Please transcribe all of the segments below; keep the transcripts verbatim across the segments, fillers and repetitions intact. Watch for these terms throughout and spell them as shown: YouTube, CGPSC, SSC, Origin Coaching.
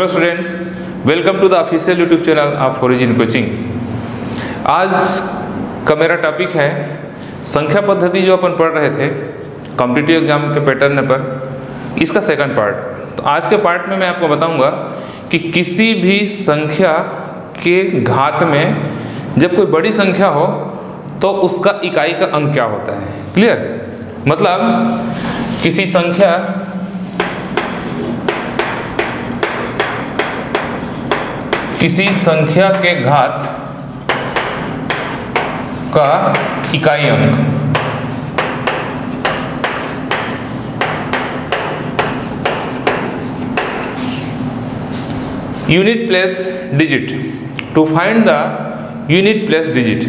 Hello students, welcome to the official YouTube channel of Origin Coaching. आज का मेरा topic है संख्या पद्धति, जो अपन पढ़ रहे थे कॉम्पिटिटिव एग्जाम के पैटर्न पर, इसका सेकंड पार्ट। तो आज के पार्ट में मैं आपको बताऊंगा कि किसी भी संख्या के घात में जब कोई बड़ी संख्या हो तो उसका इकाई का अंक क्या होता है। क्लियर? मतलब किसी संख्या किसी संख्या के घात का इकाई अंक, unit place digit. To find the unit place digit.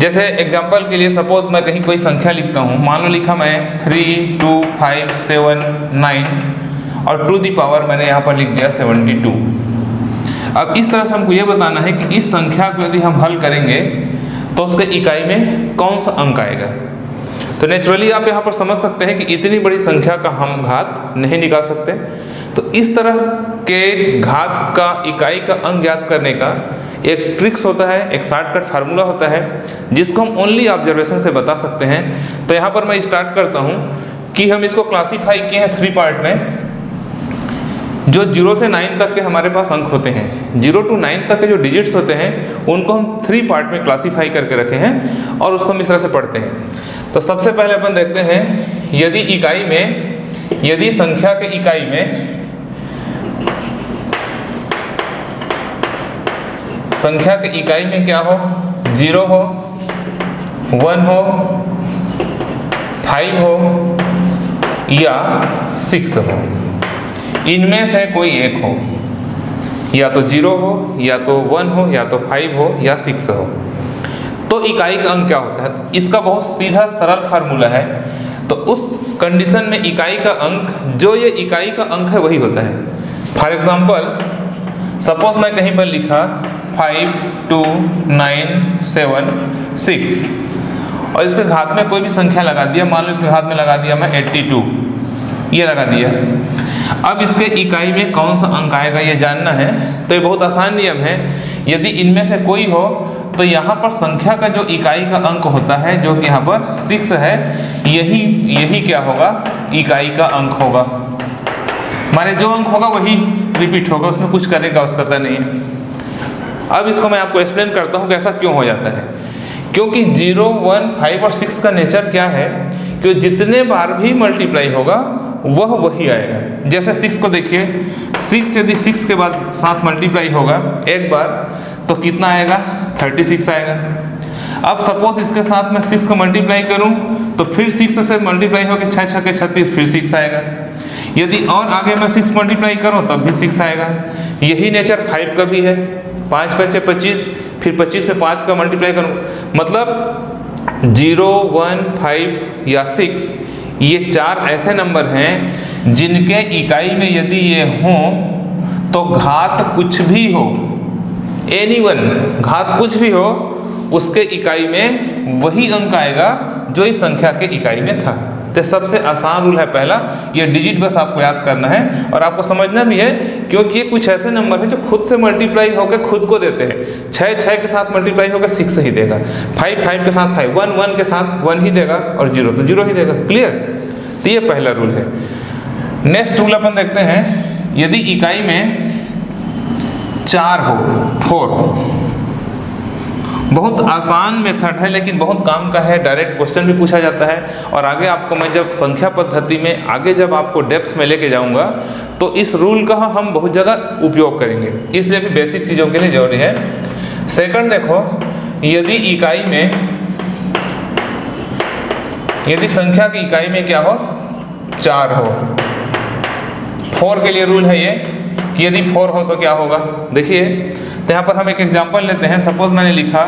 जैसे एग्जांपल के लिए सपोज मैं कहीं कोई संख्या लिखता हूँ, मान लो लिखा मैं three two five seven nine और टू द पावर मैंने यहाँ पर लिख दिया सेवेंटी टू। अब इस तरह से हमको ये बताना है कि इस संख्या को यदि हम हल करेंगे तो उसके इकाई में कौन सा अंक आएगा। तो नेचुरली आप यहाँ पर समझ सकते हैं कि इतनी बड़ी संख्या का हम घात नहीं निकाल सकते, तो इस तरह के घात का इकाई का अंक ज्ञात करने का एक ट्रिक्स होता है, एक शॉर्टकट फार्मूला होता है, जिसको हम ओनली ऑब्जर्वेशन से बता सकते हैं। तो यहाँ पर मैं स्टार्ट करता हूँ कि हम इसको क्लासीफाई किए हैं थ्री पार्ट में। जो जीरो से नाइन तक के हमारे पास अंक होते हैं, जीरो टू नाइन तक के जो डिजिट्स होते हैं, उनको हम थ्री पार्ट में क्लासीफाई करके रखे हैं और उसको हम इस तरह से पढ़ते हैं। तो सबसे पहले अपन देखते हैं, यदि इकाई में यदि संख्या के इकाई में संख्या के इकाई में क्या हो, जीरो हो, वन हो, फाइव हो या सिक्स हो, इनमें से कोई एक हो, या तो जीरो हो, या तो वन हो, या तो फाइव हो, या सिक्स हो, तो इकाई का अंक क्या होता है। इसका बहुत सीधा सरल फार्मूला है। तो उस कंडीशन में इकाई का अंक, जो ये इकाई का अंक है वही होता है। फॉर एग्जांपल सपोज मैं कहीं पर लिखा five two nine seven six और इसके घात में कोई भी संख्या लगा दिया, मान लो इसके घात में लगा दिया मैं एट्टी टू, ये लगा दिया। अब इसके इकाई में कौन सा अंक आएगा ये जानना है। तो ये बहुत आसान नियम है, यदि इनमें से कोई हो तो यहाँ पर संख्या का जो इकाई का अंक होता है, जो कि यहाँ पर सिक्स है, यही यही क्या होगा, इकाई का अंक होगा। माने जो अंक होगा वही रिपीट होगा, उसमें कुछ करने का आवश्यकता नहीं है। अब इसको मैं आपको एक्सप्लेन करता हूँ कि ऐसा क्यों हो जाता है। क्योंकि जीरो वन फाइव और सिक्स का नेचर क्या है कि जितने बार भी मल्टीप्लाई होगा वह वही आएगा। जैसे सिक्स को देखिए, सिक्स यदि सिक्स के बाद साथ मल्टीप्लाई होगा एक बार तो कितना आएगा, थर्टी सिक्स आएगा। अब सपोज इसके साथ मैं सिक्स को मल्टीप्लाई करूं तो फिर सिक्स से मल्टीप्लाई होकर छः छः के छत्तीस, फिर सिक्स आएगा। यदि और आगे मैं सिक्स मल्टीप्लाई करूं तब भी सिक्स आएगा। यही नेचर फाइव का भी है, पाँच पच्चे पच्चीस, फिर पच्चीस में पाँच का मल्टीप्लाई करूँ। मतलब जीरो वन फाइव या सिक्स, ये चार ऐसे नंबर हैं जिनके इकाई में यदि ये हों तो घात कुछ भी हो, एनी वन, घात कुछ भी हो, उसके इकाई में वही अंक आएगा जो इस संख्या के इकाई में था। तो सबसे आसान रूल है पहला, ये डिजिट बस आपको याद करना है और आपको समझना भी है, क्योंकि ये कुछ ऐसे नंबर हैं जो खुद से मल्टीप्लाई होकर खुद को देते हैं। छः छः के साथ मल्टीप्लाई होकर सिक्स ही देगा, फाइव फाइव के साथ फाइव, वन वन के साथ वन ही देगा और जीरो तो जीरो ही देगा। क्लियर? तो ये पहला रूल है। नेक्स्ट रूल अपन देखते हैं, यदि इकाई में चार हो, फोर, बहुत आसान मेथड है लेकिन बहुत काम का है, डायरेक्ट क्वेश्चन भी पूछा जाता है। और आगे आपको मैं जब संख्या पद्धति में आगे जब आपको डेप्थ में लेके जाऊंगा तो इस रूल का हम बहुत जगह उपयोग करेंगे, इसलिए भी बेसिक चीज़ों के लिए जरूरी है। सेकंड देखो, यदि इकाई में यदि संख्या की इकाई में क्या हो, चार हो, फोर के लिए रूल है ये कि यदि फोर हो तो क्या होगा। देखिए तो यहाँ पर हम एक एग्जांपल लेते हैं, सपोज मैंने लिखा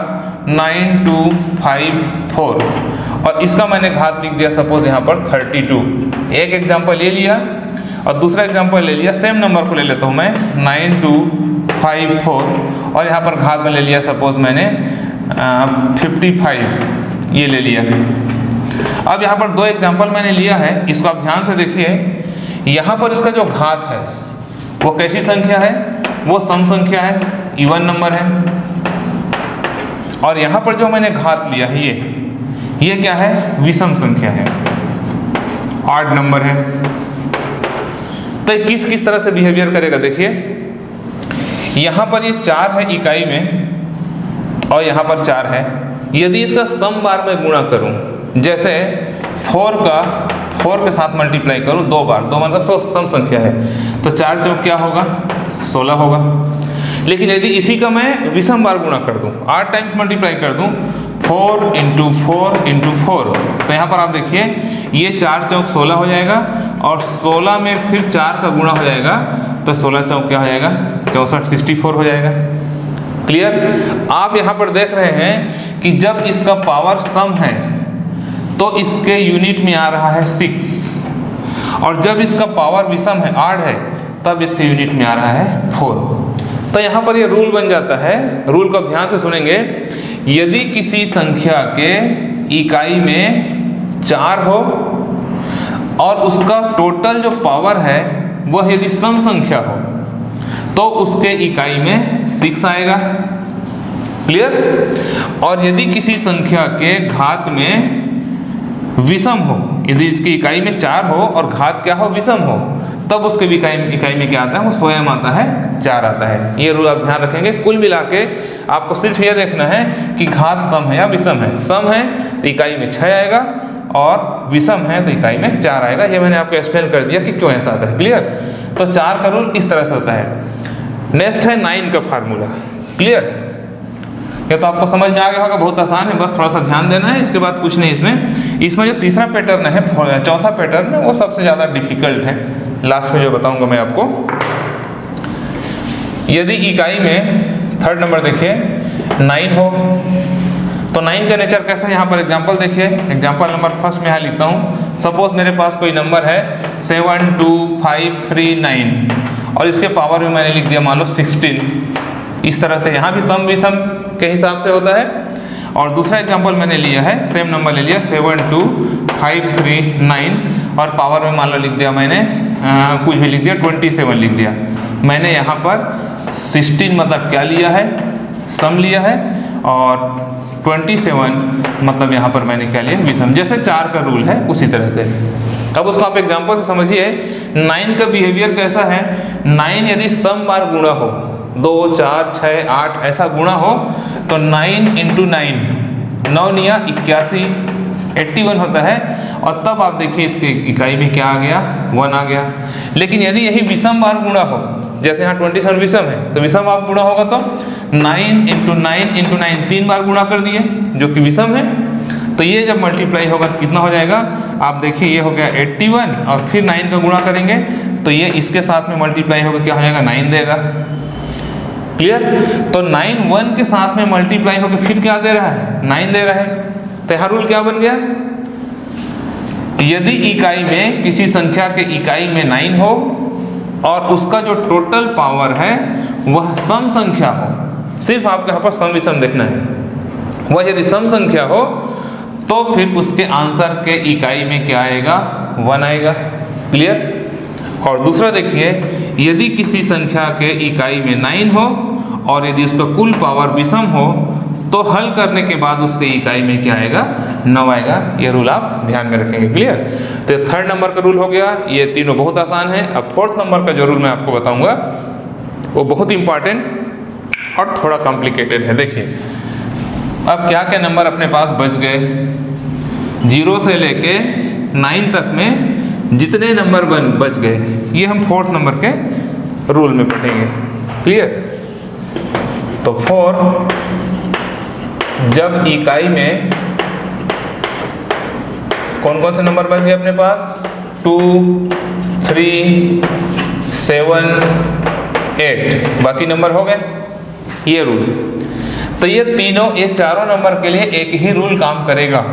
नाइन टू फाइव फोर और इसका मैंने घात लिख दिया सपोज यहाँ पर थर्टी टू। एक एग्जांपल ले लिया और दूसरा एग्जांपल ले लिया, सेम नंबर को ले लेता हूँ मैं नाइन टू फाइव फोर और यहाँ पर घात में ले लिया सपोज मैंने फिफ्टी फाइव, ये ले लिया। अब यहाँ पर दो एग्जांपल मैंने लिया है, इसको आप ध्यान से देखिए। यहाँ पर इसका जो घात है वो कैसी संख्या है, वो सम संख्या है, इवन नंबर है। और यहाँ पर जो मैंने घात लिया है ये ये क्या है, विषम संख्या है, ऑड नंबर है। तो किस किस तरह से बिहेवियर करेगा देखिए, यहाँ पर ये चार है इकाई में और यहाँ पर चार है। यदि इसका सम बार मैं गुणा करूँ, जैसे फोर का फोर के साथ मल्टीप्लाई करूँ दो बार, दो मतलब सौ सम संख्या है, तो चार चौक क्या होगा, सोलह होगा। लेकिन यदि इसी का मैं विषम बार गुणा कर दूँ, आठ टाइम्स मल्टीप्लाई कर दूँ, four into four into four, तो यहाँ पर आप देखिए ये चार चौक सोलह हो जाएगा और सोलह में फिर चार का गुणा हो जाएगा तो सोलह चौक क्या हो जाएगा, चौंसठ, सिक्सटी फोर हो जाएगा। क्लियर। आप यहाँ पर देख रहे हैं कि जब इसका पावर सम है तो इसके यूनिट में आ रहा है सिक्स, और जब इसका पावर विषम है, आड है, तब इसके यूनिट में आ रहा है फोर। तो यहाँ पर ये रूल बन जाता है, रूल को ध्यान से सुनेंगे। यदि किसी संख्या के इकाई में चार हो और उसका टोटल जो पावर है वह यदि सम संख्या हो तो उसके इकाई में सिक्स आएगा। क्लियर। और यदि किसी संख्या के घात में विषम हो, यदि इसकी इकाई में चार हो और घात क्या हो, विषम हो, तब उसके इकाई इकाई में क्या आता है, वो स्वयं आता है, चार आता है। ये रूल आप ध्यान रखेंगे। कुल मिला के आपको सिर्फ यह देखना है कि घात सम है या विषम है। सम है तो इकाई में छः आएगा और विषम है तो इकाई में चार आएगा। ये मैंने आपको एक्सप्लेन कर दिया कि क्यों ऐसा आता है। क्लियर। तो चार का रूल इस तरह से होता है। नेक्स्ट है नाइन का फार्मूला। क्लियर। ये तो आपको समझ में आ गया होगा, बहुत आसान है, बस थोड़ा सा ध्यान देना है। इसके बाद कुछ नहीं इसमें इसमें जो तीसरा पैटर्न है, चौथा पैटर्न है, वो सबसे ज़्यादा डिफिकल्ट है। लास्ट में जो बताऊंगा मैं आपको, यदि इकाई में थर्ड नंबर देखिए नाइन हो तो नाइन का नेचर कैसा है, यहाँ पर एग्जांपल देखिए। एग्जांपल नंबर फर्स्ट में यहाँ लिखता हूँ, सपोज मेरे पास कोई नंबर है seven two five three nine और इसके पावर में मैंने लिख दिया मान लो सिक्सटीन। इस तरह से यहाँ भी सम विषम के हिसाब से होता है। और दूसरा एग्जांपल मैंने लिया है, सेम नंबर ले लिया seven two five three nine और पावर में मान लो लिख दिया मैंने आ, कुछ भी लिख दिया, ट्वेंटी सेवन लिख दिया मैंने। यहाँ पर सिक्सटीन मतलब क्या लिया है, सम लिया है, और ट्वेंटी सेवन मतलब यहाँ पर मैंने क्या लिया, विषम। जैसे चार का रूल है उसी तरह से। अब उसको आप एग्जाम्पल से समझिए नाइन का बिहेवियर कैसा है। नाइन यदि सम बार गुणा हो, दो चार छः आठ ऐसा गुणा हो, तो नाइन इंटू नाइन, नौ निया इक्यासी, एट्टी वन होता है। और तब आप देखिए इसके इकाई में क्या आ गया, वन आ गया। लेकिन यदि यही विषम बार गुणा हो, जैसे यहाँ ट्वेंटी सेवन विषम है तो विषम आप गुणा होगा तो nine into nine into nine तीन बार गुणा कर दिए जो कि विषम है, तो ये जब मल्टीप्लाई होगा तो कितना हो जाएगा, आप देखिए ये हो गया एट्टी वन और फिर नाइन का गुणा करेंगे तो ये इसके साथ में मल्टीप्लाई होगा, क्या हो जाएगा, नाइन देगा। क्लियर। तो नाइन वन के साथ में मल्टीप्लाई होकर फिर क्या दे रहा है, नाइन दे रहा है। तो यहाँ रूल क्या बन गया, यदि इकाई में किसी संख्या के इकाई में नाइन हो और उसका जो टोटल पावर है वह सम संख्या हो, सिर्फ आपके यहाँ पर सम विषम देखना है, वह यदि सम संख्या हो तो फिर उसके आंसर के इकाई में क्या आएगा, वन आएगा। क्लियर। और दूसरा देखिए, यदि किसी संख्या के इकाई में नाइन हो और यदि उसका कुल पावर विषम हो तो हल करने के बाद उसके इकाई में क्या आएगा, नौ आएगा। ये रूल आप ध्यान में रखेंगे। क्लियर। तो थर्ड नंबर का रूल हो गया, ये तीनों बहुत आसान है। अब फोर्थ नंबर का जो रूल मैं आपको बताऊंगा वो बहुत इंपॉर्टेंट और थोड़ा कॉम्प्लिकेटेड है। देखिए अब क्या क्या नंबर अपने पास बच गए, जीरो से लेके नाइन तक में जितने नंबर बन बच गए ये हम फोर्थ नंबर के रूल में पढ़ेंगे। क्लियर। तो फोर, जब इकाई में कौन कौन से नंबर बच गए अपने पास, टू थ्री सेवन एट, बाकी नंबर हो गए, ये रूल। तो ये तीनों ये चारों नंबर के लिए एक ही रूल काम करेगा।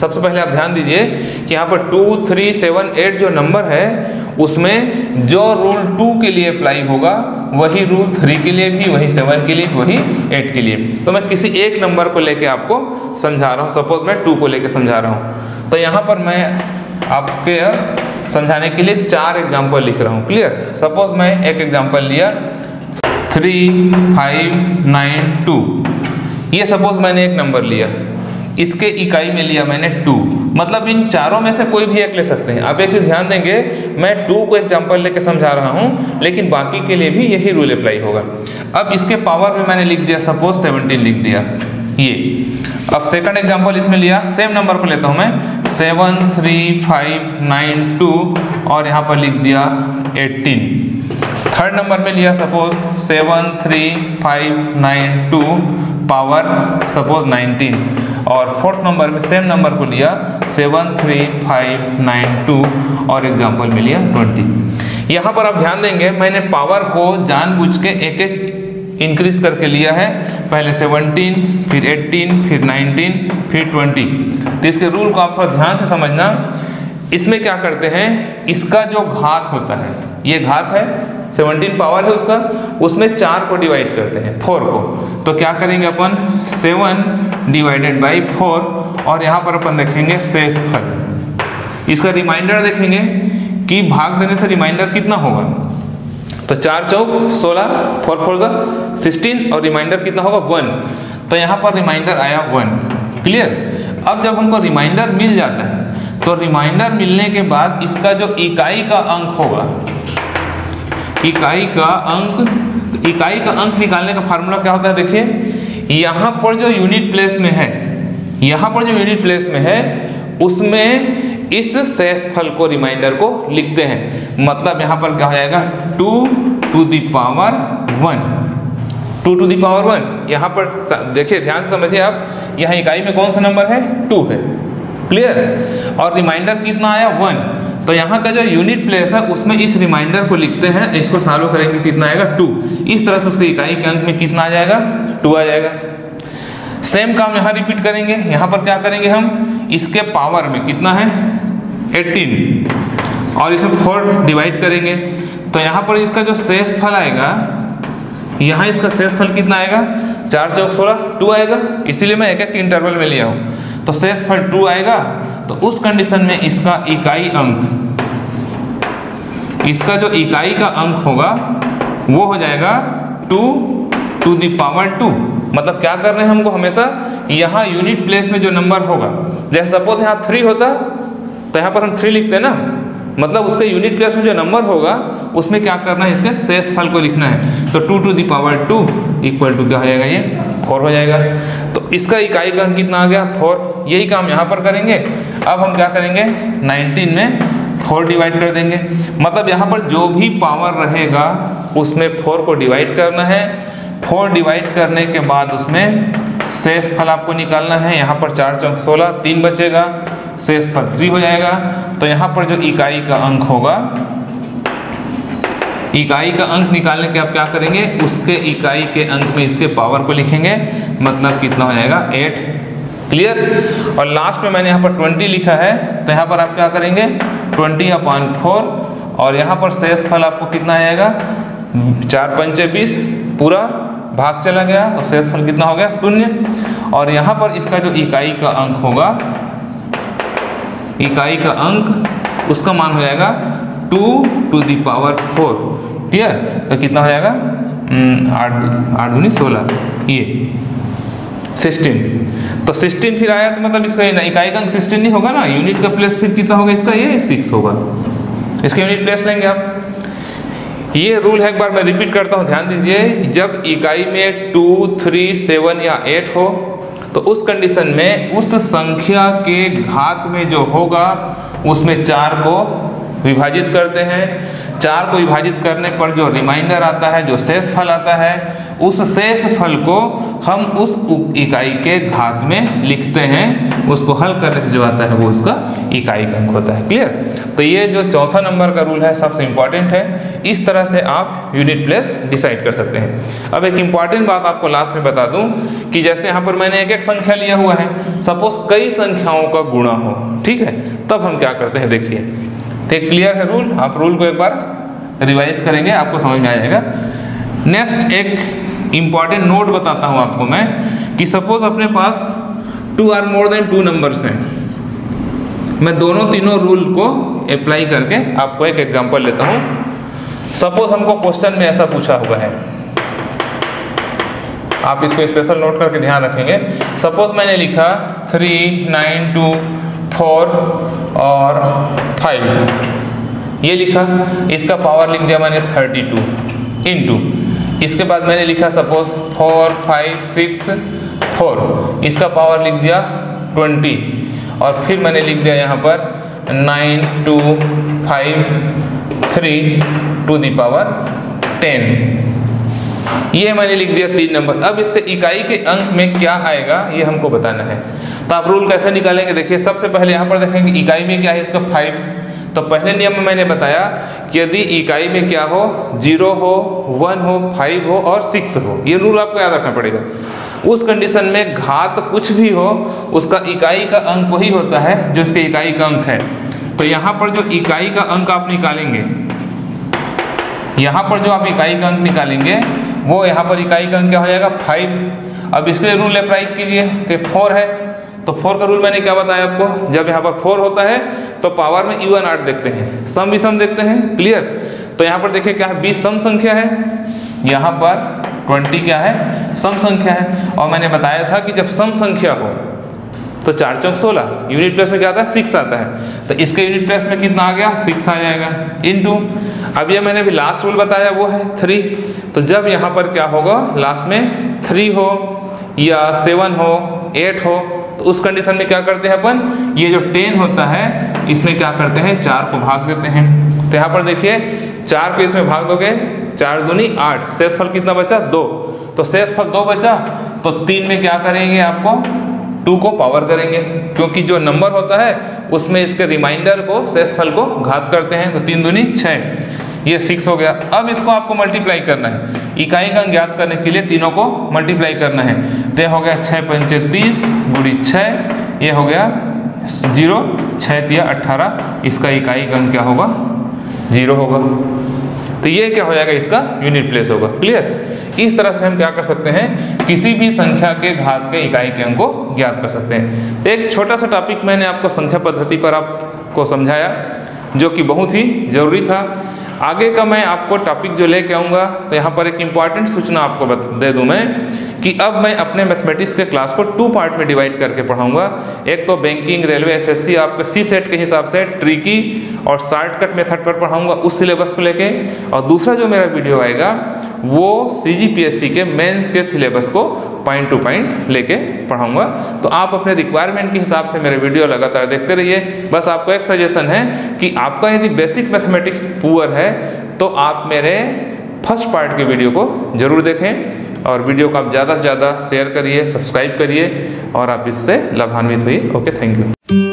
सबसे पहले आप ध्यान दीजिए कि यहाँ पर टू थ्री सेवन एट जो नंबर है उसमें जो रूल टू के लिए अप्लाई होगा वही रूल थ्री के लिए भी, वही सेवन के लिए, वही एट के लिए। तो मैं किसी एक नंबर को लेके आपको समझा रहा हूँ, सपोज मैं टू को लेके समझा रहा हूँ। तो यहाँ पर मैं आपके समझाने के लिए चार एग्जाम्पल लिख रहा हूँ। क्लियर। सपोज मैं एक एग्जाम्पल लिया थ्री फाइव नाइन टू, ये सपोज मैंने एक नंबर लिया, इसके इकाई में लिया मैंने टू, मतलब इन चारों में से कोई भी एक ले सकते हैं। आप एक चीज ध्यान देंगे, मैं टू को एग्जाम्पल लेके समझा रहा हूँ, लेकिन बाकी के लिए भी यही रूल अप्लाई होगा। अब इसके पावर में मैंने लिख दिया सपोज सेवनटीन लिख दिया ये। अब सेकंड एग्जाम्पल इसमें लिया, सेम नंबर को लेता हूँ मैं seven three five nine two और यहाँ पर लिख दिया एटीन। थर्ड नंबर में लिया suppose seven three five nine two power suppose nineteen, और फोर्थ नंबर में सेम नंबर को लिया seven three five nine two और एग्जाम्पल में लिया ट्वेंटी। यहाँ पर आप ध्यान देंगे, मैंने पावर को जानबूझ के एक एक इंक्रीज करके लिया है, पहले सेवनटीन फिर एटीन फिर नाइनटीन फिर ट्वेंटी। तो इसके रूल को आप थोड़ा ध्यान से समझना। इसमें क्या करते हैं, इसका जो घात होता है, ये घात है सेवनटीन पावर है उसका, उसमें चार को डिवाइड करते हैं फोर को, तो क्या करेंगे अपन सेवन डिवाइडेड बाई फोर और यहाँ पर अपन देखेंगे शेषफल। इसका रिमाइंडर देखेंगे कि भाग देने से रिमाइंडर कितना होगा, तो चार चौक सोलह, फोर फोर सा सिक्सटीन और रिमाइंडर कितना होगा वन, तो यहाँ पर रिमाइंडर आया वन। क्लियर। अब जब हमको रिमाइंडर मिल जाता है तो रिमाइंडर मिलने के बाद इसका जो इकाई का अंक होगा, इकाई का अंक, इकाई का अंक निकालने का फार्मूला क्या होता है देखिए, यहाँ पर जो यूनिट प्लेस में है, यहाँ पर जो यूनिट प्लेस में है उसमें इस शेषफल को, रिमाइंडर को लिखते हैं। मतलब यहाँ पर क्या हो जाएगा two to the power one, two to the power one. यहाँ पर देखिए ध्यान से समझिए आप, यहाँ इकाई में कौन सा नंबर है, टू है। क्लियर। और रिमाइंडर कितना आया वन, तो यहाँ का जो यूनिट प्लेस है उसमें इस रिमाइंडर को लिखते हैं, इसको सॉल्व करेंगे कितना आएगा टू। इस तरह से उसके इकाई के अंक में कितना आ जाएगा, टू आ जाएगा। सेम काम यहाँ रिपीट करेंगे, यहाँ पर क्या करेंगे हम, इसके पावर में कितना है एटीन और इसमें फोर डिवाइड करेंगे, तो यहाँ पर इसका जो शेषफल आएगा, यहाँ इसका शेषफल कितना आएगा, चार चौक सोलह, टू आएगा, इसीलिए मैं एक एक इंटरवल में लिया हूँ, तो शेषफल टू आएगा। तो उस कंडीशन में इसका इकाई अंक, इसका जो इकाई का अंक होगा वो हो जाएगा two to the power two. मतलब क्या कर रहे हैं, हमको हमेशा यहाँ यूनिट प्लेस में जो नंबर होगा, जैसे सपोज यहाँ थ्री होता तो यहाँ पर हम थ्री लिखते हैं ना, मतलब उसके यूनिट प्लेस में जो नंबर होगा उसमें क्या करना है, इसके शेषफल को लिखना है। तो two to the power two equal to क्या हो जाएगा, ये फोर हो जाएगा। तो इसका इकाई का अंक कितना आ गया, फोर। यही काम यहाँ पर करेंगे। अब हम क्या करेंगे, नाइनटीन में फोर डिवाइड कर देंगे, मतलब यहाँ पर जो भी पावर रहेगा उसमें फोर को डिवाइड करना है। फोर डिवाइड करने के बाद उसमें शेषफल आपको निकालना है, यहाँ पर चार चौक सोलह, तीन बचेगा, शेषफल थ्री हो जाएगा। तो यहाँ पर जो इकाई का अंक होगा, इकाई का अंक निकालने के आप क्या करेंगे, उसके इकाई के अंक में इसके पावर को लिखेंगे, मतलब कितना हो जाएगा एट। क्लियर। और लास्ट में मैंने यहाँ पर ट्वेंटी लिखा है, तो यहाँ पर आप क्या करेंगे ट्वेंटी अपॉन फोर और यहाँ पर शेषफल आपको कितना आएगा, चार पंचे बीस, पूरा भाग चला गया तो शेषफल कितना हो गया, शून्य। और यहाँ पर इसका जो इकाई का अंक होगा, इकाई का अंक उसका मान हो जाएगा two to the power four. Clear. तो कितना हो जाएगा आठ आठ दूनी सोलह, ये सिक्सटीन। तो सिक्सटीन फिर आया तो मतलब इसका इकाई का अंक सिक्सटीन नहीं होगा ना, यूनिट का प्लेस फिर कितना होगा इसका, ये सिक्स होगा, इसका यूनिट प्लेस लेंगे आप। ये रूल है, एक बार मैं रिपीट करता हूँ, ध्यान दीजिए। जब इकाई में टू थ्री सेवन या एट हो तो उस कंडीशन में उस संख्या के घात में जो होगा उसमें चार को विभाजित करते हैं। चार को विभाजित करने पर जो रिमाइंडर आता है, जो शेषफल आता है, उस शेषफल को हम उस इकाई के घात में लिखते हैं, उसको हल करने से जो आता है वो उसका इकाई का अंक होता है। क्लियर। तो ये जो चौथा नंबर का रूल है सबसे इम्पॉर्टेंट है। इस तरह से आप यूनिट प्लेस डिसाइड कर सकते हैं। अब एक इम्पॉर्टेंट बात आपको लास्ट में बता दूं कि जैसे यहाँ पर मैंने एक एक संख्या लिया हुआ है, सपोज कई संख्याओं का गुणा हो, ठीक है, तब हम क्या करते हैं देखिए। ठीक, क्लियर है रूल। आप रूल को एक बार रिवाइज करेंगे, आपको समझ में आ जाएगा। नेक्स्ट एक इम्पॉर्टेंट नोट बताता हूँ आपको मैं कि सपोज अपने पास two or more than two numbers हैं। मैं दोनों तीनों रूल को अप्लाई करके आपको एक एग्जांपल लेता हूँ। सपोज हमको क्वेश्चन में ऐसा पूछा हुआ है, आप इसको स्पेशल नोट करके ध्यान रखेंगे। सपोज मैंने लिखा थ्री नाइन टू फोर और फाइव, ये लिखा, इसका पावर लिख दिया मैंने थर्टी टू इंटू, इसके बाद मैंने लिखा suppose four five six four, इसका पावर लिख दिया ट्वेंटी, और फिर मैंने लिख दिया यहाँ पर nine two five three to the power ten, ये मैंने लिख दिया तीन नंबर। अब इसके इकाई के अंक में क्या आएगा ये हमको बताना है, तो आप रूल कैसे निकालेंगे? देखिए सबसे पहले यहाँ पर देखेंगे इकाई में क्या है, इसका फाइव। तो पहले नियम में मैंने बताया कि यदि इकाई में क्या हो, जीरो हो, वन हो, फाइव हो और सिक्स हो, ये रूल आपको याद रखना पड़ेगा। उस कंडीशन में घात कुछ भी हो उसका इकाई का अंक वही होता है जो इसके इकाई का अंक है। तो यहाँ पर जो इकाई का अंक आप निकालेंगे, यहाँ पर जो आप इकाई का अंक निकालेंगे वो यहाँ पर इकाई का अंक क्या हो जाएगा, फाइव। अब इसके लिए रूल अप्लाई कीजिए कि फोर है, तो फोर का रूल मैंने क्या बताया आपको, जब यहाँ पर फोर होता है तो पावर में इवन आठ देखते हैं, सम विषम देखते हैं, क्लियर। तो यहाँ पर देखिए क्या है, बीस सम संख्या है, यहाँ पर बीस क्या है, सम संख्या है, और मैंने बताया था कि जब सम संख्या हो तो चार चौक सोलह, यूनिट प्लेस में क्या आता है, सिक्स आता है, तो इसके यूनिट प्लेस में कितना आ गया, सिक्स आ जाएगा इनटू। अब ये मैंने अभी लास्ट रूल बताया वो है थ्री, तो जब यहाँ पर क्या होगा लास्ट में थ्री हो या सेवन हो एट हो, तो उस कंडीशन में क्या करते हैं अपन, ये जो टेन होता है इसमें क्या करते हैं, चार को भाग देते हैं। तो यहाँ पर देखिए चार को इसमें भाग दोगे, चार दूनी आठ, शेषफल कितना बचा, दो, तो शेषफल दो बचा, तो तीन में क्या करेंगे आपको टू को पावर करेंगे, क्योंकि जो नंबर होता है उसमें इसके रिमाइंडर को शेषफल को घात करते हैं, तो तीन दूनी छः, ये सिक्स हो गया। अब इसको आपको मल्टीप्लाई करना है, इकाई का ज्ञात करने के लिए तीनों को मल्टीप्लाई करना है, तो हो गया छः पंचे तीस गुड़ी छः, ये हो गया जीरो, छः तिया अट्ठारह, इसका इकाई का क्या होगा, जीरो होगा, तो ये क्या हो जाएगा, इसका यूनिट प्लेस होगा, क्लियर। इस तरह से हम क्या कर सकते हैं, किसी भी संख्या के घात के इकाई के अंक को ज्ञात कर सकते हैं। तो एक छोटा सा टॉपिक मैंने आपको संख्या पद्धति पर आपको समझाया जो कि बहुत ही जरूरी था। आगे का मैं आपको टॉपिक जो लेके आऊँगा, तो यहाँ पर एक इम्पॉर्टेंट सूचना आपको दे दूँ मैं कि अब मैं अपने मैथमेटिक्स के क्लास को टू पार्ट में डिवाइड करके पढ़ाऊँगा। एक तो बैंकिंग, रेलवे, एसएससी आपके सी सेट के हिसाब से ट्रिकी और शॉर्टकट मेथड पर पढ़ाऊँगा उस सिलेबस को लेके, और दूसरा जो मेरा वीडियो आएगा वो सीजीपीएससी के मेंस के सिलेबस को पॉइंट टू पॉइंट लेके पढ़ाऊंगा। तो आप अपने रिक्वायरमेंट के हिसाब से मेरे वीडियो लगातार देखते रहिए। बस आपको एक सजेशन है कि आपका यदि बेसिक मैथमेटिक्स पुअर है तो आप मेरे फर्स्ट पार्ट के वीडियो को जरूर देखें, और वीडियो को आप ज़्यादा से ज़्यादा शेयर करिए, सब्सक्राइब करिए, और आप इससे लाभान्वित हुई। Okay, thank you.